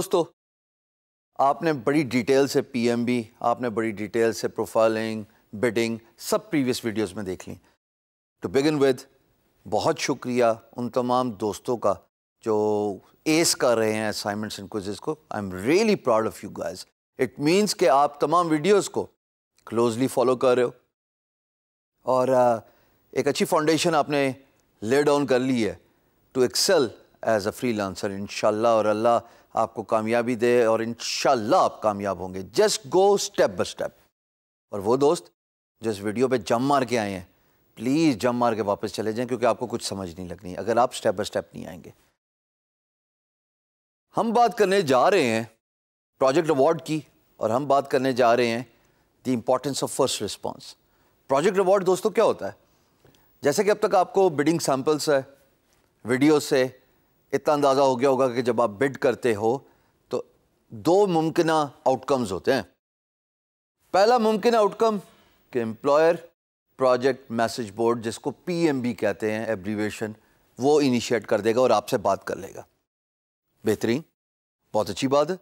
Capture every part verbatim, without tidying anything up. दोस्तों, आपने बड़ी डिटेल से पीएमबी, आपने बड़ी डिटेल से प्रोफाइलिंग, बिडिंग सब प्रीवियस वीडियोस में देख ली। टू बिगिन विद, बहुत शुक्रिया उन तमाम दोस्तों का जो एस कर रहे हैं असाइनमेंट्स एंड क्विज़ेस को। I am really proud of you guys. It means कि आप तमाम वीडियोस को क्लोजली फॉलो कर रहे हो और एक अच्छी फाउंडेशन आपने ले डाउन कर ली है to excel as a freelancer. इंशाल्लाह और अल्लाह आपको कामयाबी दे और इंशाल्लाह आप कामयाब होंगे। Just go step by step. और वो दोस्त जो इस वीडियो पे जम मार के आए हैं, प्लीज़ जम मार के वापस चले जाएं, क्योंकि आपको कुछ समझ नहीं लगनी अगर आप स्टेप बाय स्टेप नहीं आएंगे। हम बात करने जा रहे हैं प्रोजेक्ट अवार्ड की और हम बात करने जा रहे हैं the importance of first response. Project award दोस्तों क्या होता है? जैसे कि अब तक आपको बिडिंग सैम्पल्स है, वीडियो से इतना अंदाज़ा हो गया होगा कि जब आप बिड करते हो तो दो मुमकिन आउटकम्स होते हैं। पहला मुमकिन आउटकम कि एम्प्लॉयर प्रोजेक्ट मैसेज बोर्ड, जिसको पीएमबी कहते हैं एब्रीवेशन, वो इनिशिएट कर देगा और आपसे बात कर लेगा। बेहतरीन, बहुत अच्छी बात है।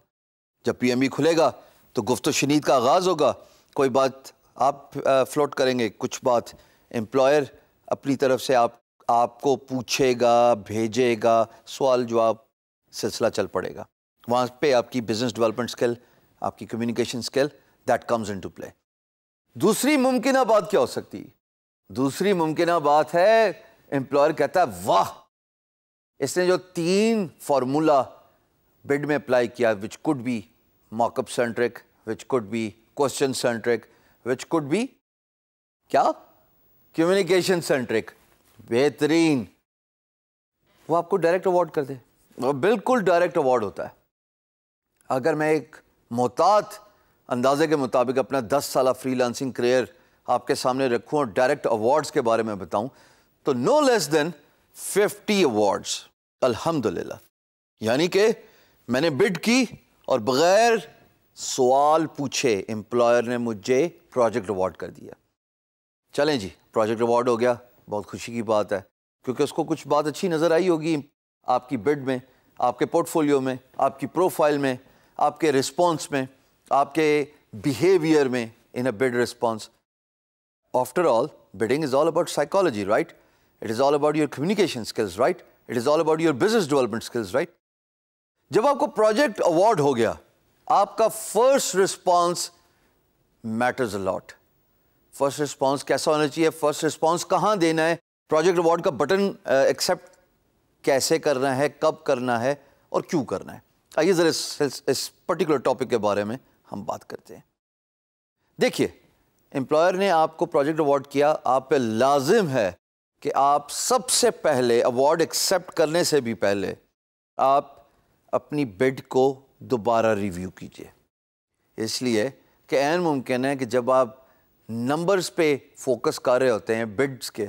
जब पीएमबी खुलेगा तो गुफ्त शनीद का आगाज़ होगा। कोई बात आप फ्लोट करेंगे, कुछ बात एम्प्लॉयर अपनी तरफ से आप आपको पूछेगा, भेजेगा, सवाल जवाब सिलसिला चल पड़ेगा। वहाँ पे आपकी बिजनेस डेवलपमेंट स्किल, आपकी communication skill, that comes into play. दूसरी मुमकिन बात क्या हो सकती है? दूसरी मुमकिन बात है एम्प्लॉयर कहता है वाह, इसने जो तीन फार्मूला बिड में अप्लाई किया, which could be mockup centric, which could be question centric, which could be क्या कम्युनिकेशन सेंट्रिक। बेहतरीन, वो आपको डायरेक्ट अवार्ड कर दे। वो बिल्कुल डायरेक्ट अवार्ड होता है। अगर मैं एक मोहतात अंदाजे के मुताबिक अपना दस साल फ्रीलांसिंग करियर आपके सामने रखूं और डायरेक्ट अवार्ड्स के बारे में बताऊं तो no less than fifty awards अल्हम्दुलिल्लाह। यानी कि मैंने बिड की और बगैर सवाल पूछे एम्प्लॉयर ने मुझे प्रोजेक्ट अवार्ड कर दिया। चलें जी, प्रोजेक्ट अवार्ड हो गया, बहुत खुशी की बात है, क्योंकि उसको कुछ बात अच्छी नज़र आई होगी आपकी बिड में, आपके पोर्टफोलियो में, आपकी प्रोफाइल में, आपके रिस्पांस में, आपके बिहेवियर में in a bid response. After all, bidding is all about psychology, right? It is all about your communication skills, right? It is all about your business development skills, right? जब आपको project award हो गया, आपका first response matters a lot. First response कैसा होना चाहिए, first response कहाँ देना है, प्रोजेक्ट अवार्ड का बटन एक्सेप्ट कैसे करना है, कब करना है और क्यों करना है। आइए जरा इस, इस पर्टिकुलर टॉपिक के बारे में हम बात करते हैं। देखिए, एम्प्लॉयर ने आपको प्रोजेक्ट अवार्ड किया, आप पे लाजिम है कि आप सबसे पहले, अवार्ड एक्सेप्ट करने से भी पहले, आप अपनी बिड को दोबारा रिव्यू कीजिए। इसलिए कि ऐन मुमकिन है कि जब आप नंबर्स पे फोकस कर रहे होते हैं बिड्स के,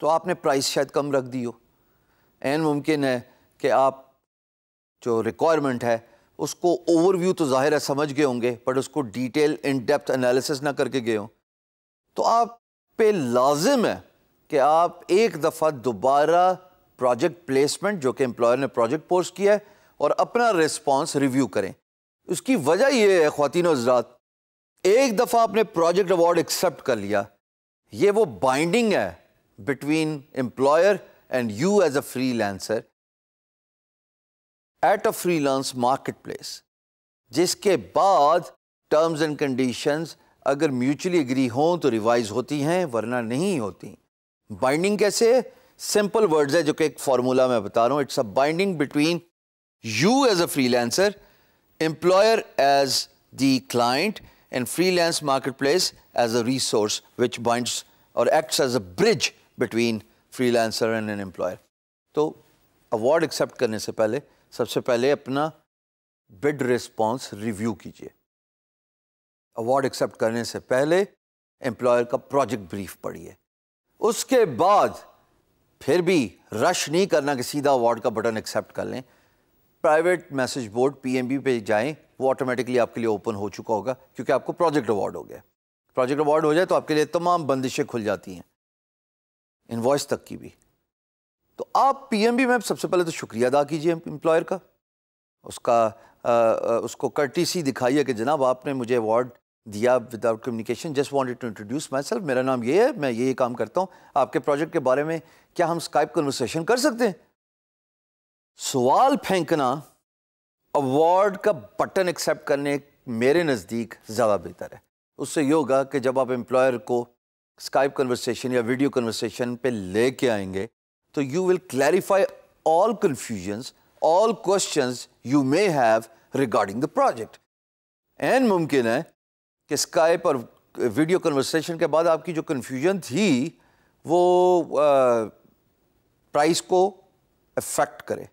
तो आपने प्राइस शायद कम रख दी हो। एन मुमकिन है कि आप जो रिक्वायरमेंट है उसको ओवरव्यू तो ज़ाहिर है समझ गए होंगे, बट उसको डिटेल इन डेप्थ एनालिसिस ना करके गए हों। तो आप पे लाजिम है कि आप एक दफ़ा दोबारा प्रोजेक्ट प्लेसमेंट, जो कि एम्प्लॉयर ने प्रोजेक्ट पोस्ट किया है, और अपना रिस्पॉन्स रिव्यू करें। उसकी वजह यह है ख़्वातीन और हज़रात, एक दफ़ा आपने प्रोजेक्ट अवार्ड एक्सेप्ट कर लिया, ये वो बाइंडिंग है between employer and you as a freelancer at a freelance marketplace, जिसके बाद टर्म्स एंड कंडीशंस अगर म्यूचुअली एग्री हों तो रिवाइज होती हैं, वरना नहीं होती। बाइंडिंग कैसे? सिंपल वर्ड्स है जो कि एक फार्मूला मैं बता रहा हूँ। It's a binding between you as a freelancer, employer as the client, and freelance marketplace as a resource which binds or acts as a bridge between freelancer and an employer. तो award accept करने से पहले सबसे पहले अपना bid response review कीजिए। Award accept करने से पहले employer का project brief पढ़िए। उसके बाद फिर भी rush नहीं करना कि सीधा award का button accept कर लें। प्राइवेट मैसेज बोर्ड पीएमबी पे जाएं, वो ऑटोमेटिकली आपके लिए ओपन हो चुका होगा, क्योंकि आपको प्रोजेक्ट अवार्ड हो गया। प्रोजेक्ट अवार्ड हो जाए तो आपके लिए तमाम बंदिशें खुल जाती हैं, इनवॉइस तक की भी। तो आप पीएमबी में सबसे पहले तो शुक्रिया अदा कीजिए एम्प्लॉयर का, उसका आ, उसको कर्टिसी दिखाई है कि जनाब आपने मुझे अवार्ड दिया without communication, just wanted to introduce myself, मेरा नाम ये है, मैं ये काम करता हूँ, आपके प्रोजेक्ट के बारे में क्या हम स्काइप कन्वर्सेशन कर सकते हैं। सवाल फेंकना अवार्ड का बटन एक्सेप्ट करने मेरे नज़दीक ज़्यादा बेहतर है। उससे ये होगा कि जब आप एम्प्लॉयर को स्काइप कन्वर्सेशन या वीडियो कन्वर्सेशन पे लेके आएंगे तो you will clarify all confusions, all questions you may have regarding the project. And मुमकिन है कि स्काइप और वीडियो कन्वर्सेशन के बाद आपकी जो कन्फ्यूजन थी वो प्राइस को अफेक्ट करे।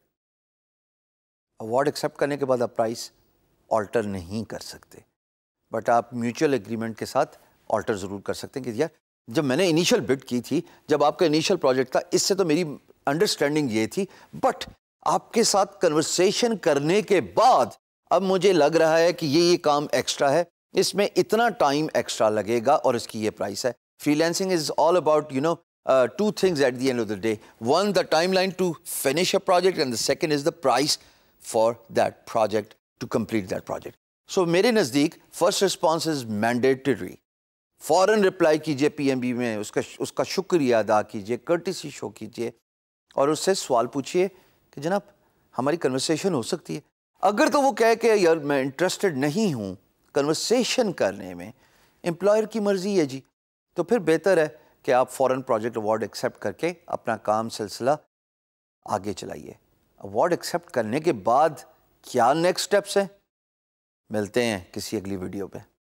अवार्ड एक्सेप्ट करने के बाद आप प्राइस ऑल्टर नहीं कर सकते, बट आप म्यूचुअल एग्रीमेंट के साथ ऑल्टर ज़रूर कर सकते हैं कि यार जब मैंने इनिशियल बिड की थी, जब आपका इनिशियल प्रोजेक्ट था, इससे तो मेरी अंडरस्टैंडिंग ये थी, बट आपके साथ कन्वर्सेशन करने के बाद अब मुझे लग रहा है कि ये ये काम एक्स्ट्रा है, इसमें इतना टाइम एक्स्ट्रा लगेगा और इसकी ये प्राइस है। Freelancing is all about you know two things at the end of the day, one the timeline to finish a project and the second is the price for that project to complete that project. So मेरे नज़दीक first response is mandatory. फ़ौरन reply कीजिए PMB में, उसका उसका शुक्रिया अदा कीजिए, कर्टिसी शो कीजिए और उससे सवाल पूछिए कि जनाब हमारी कन्वर्सेशन हो सकती है। अगर तो वो कहे कि यार मैं इंटरेस्टेड नहीं हूँ कन्वर्सेशन करने में, एम्प्लॉयर की मर्जी है जी, तो फिर बेहतर है कि आप फ़ौरन प्रोजेक्ट अवार्ड एक्सेप्ट करके अपना काम सिलसिला आगे चलाइए। अवार्ड एक्सेप्ट करने के बाद क्या नेक्स्ट स्टेप्स हैं, मिलते हैं किसी अगली वीडियो पर।